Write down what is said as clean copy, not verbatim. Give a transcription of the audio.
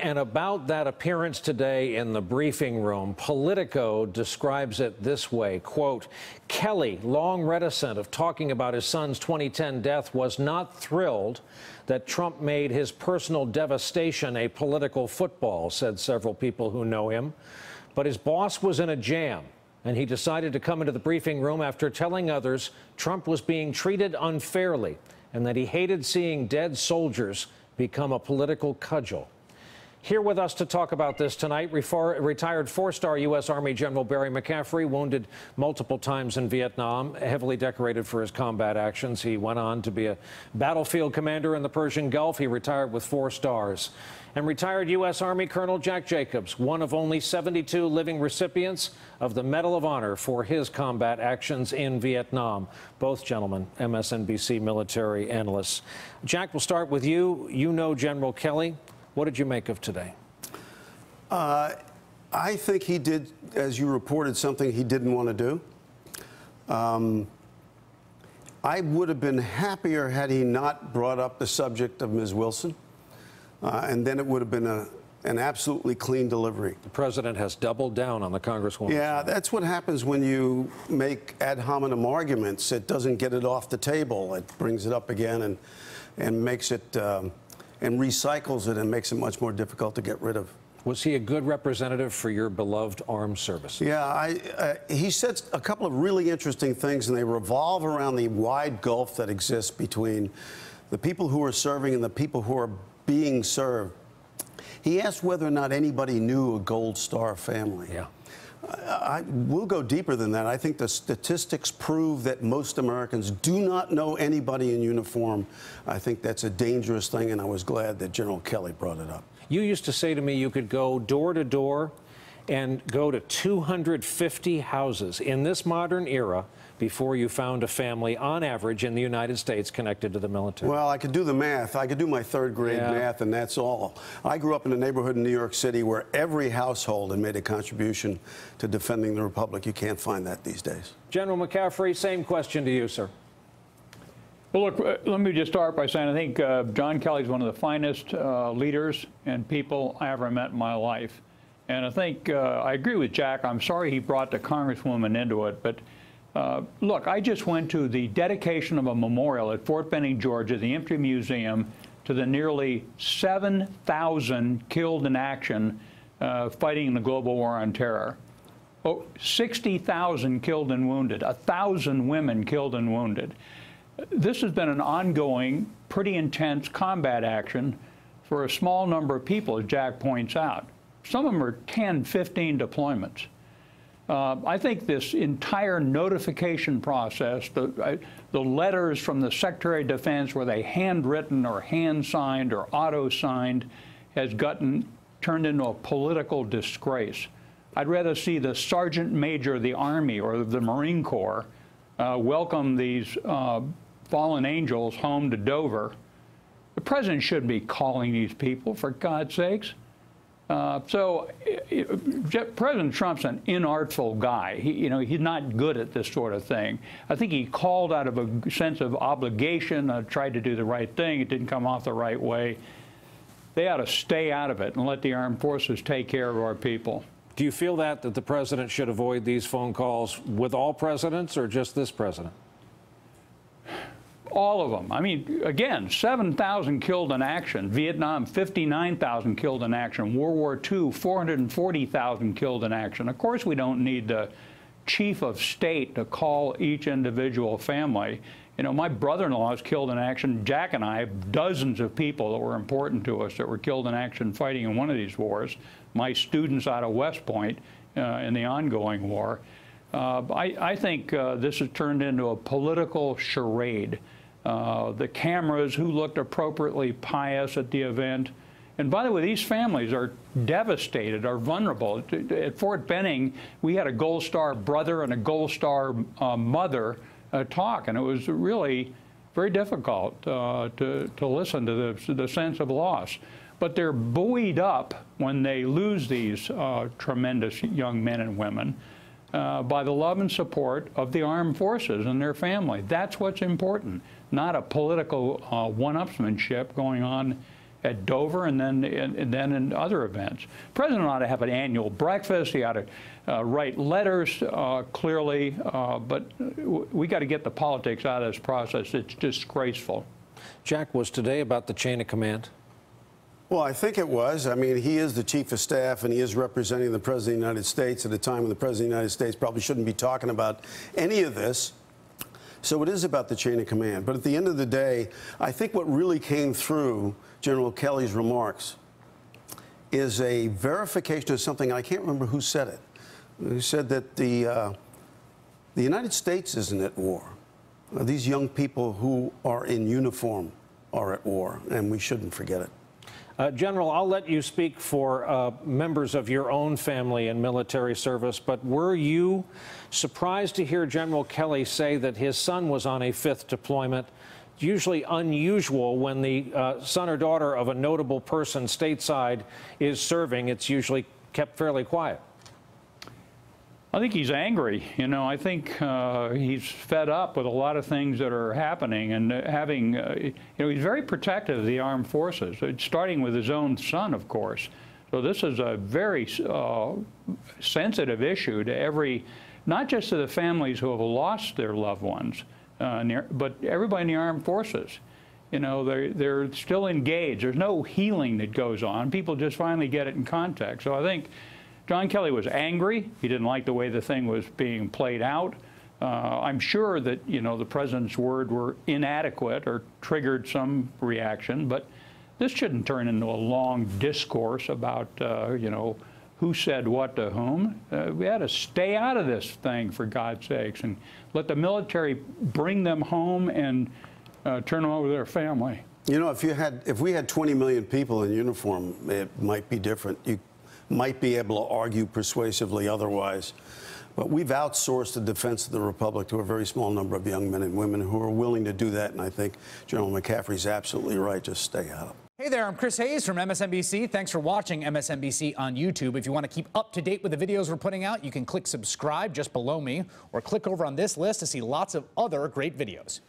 And about that appearance today in the briefing room, Politico describes it this way, quote, Kelly, long reticent of talking about his son's 2010 death, was not thrilled that Trump made his personal devastation a political football, said several people who know him. But his boss was in a jam, and he decided to come into the briefing room after telling others Trump was being treated unfairly and that he hated seeing dead soldiers become a political cudgel. Here with us to talk about this tonight, retired four-star U.S. Army General Barry McCaffrey, wounded multiple times in Vietnam, heavily decorated for his combat actions. He went on to be a battlefield commander in the Persian Gulf. He retired with 4 stars. And retired U.S. Army Colonel Jack Jacobs, one of only 72 living recipients of the Medal of Honor for his combat actions in Vietnam. Both gentlemen, MSNBC military analysts. Jack, we'll start with you. You know General Kelly. What did you make of today? I think he did, as you reported, something he didn't want to do. I would have been happier had he not brought up the subject of Ms. Wilson, and then it would have been an absolutely clean delivery. The president has doubled down on the Congresswoman. Yeah, that's what happens when you make ad hominem arguments. It doesn't get it off the table. It brings it up again and makes it... and recycles it and makes it much more difficult to get rid of. Was he a good representative for your beloved armed services? Yeah, he said a couple of really interesting things, and they revolve around the wide gulf that exists between the people who are serving and the people who are being served. He asked whether or not anybody knew a Gold Star family. Yeah. We'll go deeper than that. I think the statistics prove that most Americans do not know anybody in uniform. I think that's a dangerous thing, and I was glad that General Kelly brought it up. You used to say to me you could go door to door and go to 250 houses in this modern era before you found a family, on average, in the United States connected to the military. Well, I could do the math. I could do my third-grade math, and that's all. I grew up in a neighborhood in New York City where every household had made a contribution to defending the republic. You can't find that these days. General McCaffrey, same question to you, sir. Well, look, let me just start by saying I think John Kelly's one of the finest leaders and people I ever met in my life. And I think I agree with Jack. I'm sorry he brought the Congresswoman into it, but look, I just went to the dedication of a memorial at Fort Benning, Georgia, the Infantry Museum, to the nearly 7,000 killed in action fighting the global war on terror. Oh, 60,000 killed and wounded, 1,000 women killed and wounded. This has been an ongoing, pretty intense combat action for a small number of people, as Jack points out. Some of them are 10, 15 deployments. I think this entire notification process, the letters from the Secretary of Defense, were they handwritten or hand-signed or auto-signed, has turned into a political disgrace. I'd rather see the Sergeant Major of the Army or the Marine Corps welcome these fallen angels home to Dover. The president shouldn't be calling these people, for God's sakes. President Trump's an inartful guy. He's not good at this sort of thing. I think he called out of a sense of obligation, tried to do the right thing. It didn't come off the right way. They ought to stay out of it and let the armed forces take care of our people. Do you feel that the president should avoid these phone calls with all presidents or just this president? All of them. I mean, again, 7,000 killed in action. Vietnam, 59,000 killed in action. World War II, 440,000 killed in action. Of course, we don't need the chief of state to call each individual family. You know, my brother-in-law was killed in action. Jack and I, dozens of people that were important to us that were killed in action fighting in one of these wars. My students out of West Point in the ongoing war. I think this has turned into a political charade. The cameras, who looked appropriately pious at the event. And by the way, these families are devastated, are vulnerable. At Fort Benning, we had a Gold Star brother and a Gold Star mother talk, and it was really very difficult to listen to the sense of loss. But they're buoyed up when they lose these tremendous young men and women by the love and support of the armed forces and their family. That's what's important, not a political one-upsmanship going on at Dover and then in other events. The president ought to have an annual breakfast. He ought to write letters, clearly, but we got to get the politics out of this process. It's disgraceful. Jack, was today about the chain of command? Well, I think it was. I mean, he is the chief of staff, and he is representing the president of the United States at a time when the president of the United States probably shouldn't be talking about any of this. So it is about the chain of command. But at the end of the day, I think what really came through General Kelly's remarks is a verification of something. I can't remember who said it. Who said that the United States isn't at war. These young people who are in uniform are at war, and we shouldn't forget it. General, I'll let you speak for members of your own family in military service, but were you surprised to hear General Kelly say that his son was on a 5th deployment? It's usually unusual when the son or daughter of a notable person stateside is serving. It's usually kept fairly quiet. I think he's angry. You know, I think he's fed up with a lot of things that are happening, and having, you know, he's very protective of the armed forces, starting with his own son, of course. So this is a very sensitive issue to every, not just to the families who have lost their loved ones, but everybody in the armed forces. You know, they're still engaged. There's no healing that goes on. People just finally get it in context. So I think John Kelly was angry. He didn't like the way the thing was being played out. I'm sure that, you know, the president's words were inadequate or triggered some reaction, but this shouldn't turn into a long discourse about, you know, who said what to whom. We had to stay out of this thing, for God's sakes, and let the military bring them home and turn them over to their family. You know, if we had 20 million people in uniform, it might be different. You might be able to argue persuasively otherwise. But we've outsourced the defense of the republic to a very small number of young men and women who are willing to do that, and I think General McCaffrey's absolutely right. Just stay out of it. Hey there, I'm Chris Hayes from MSNBC. Thanks for watching MSNBC on YouTube. If you want to keep up to date with the videos we're putting out, you can click subscribe just below me, or click over on this list to see lots of other great videos.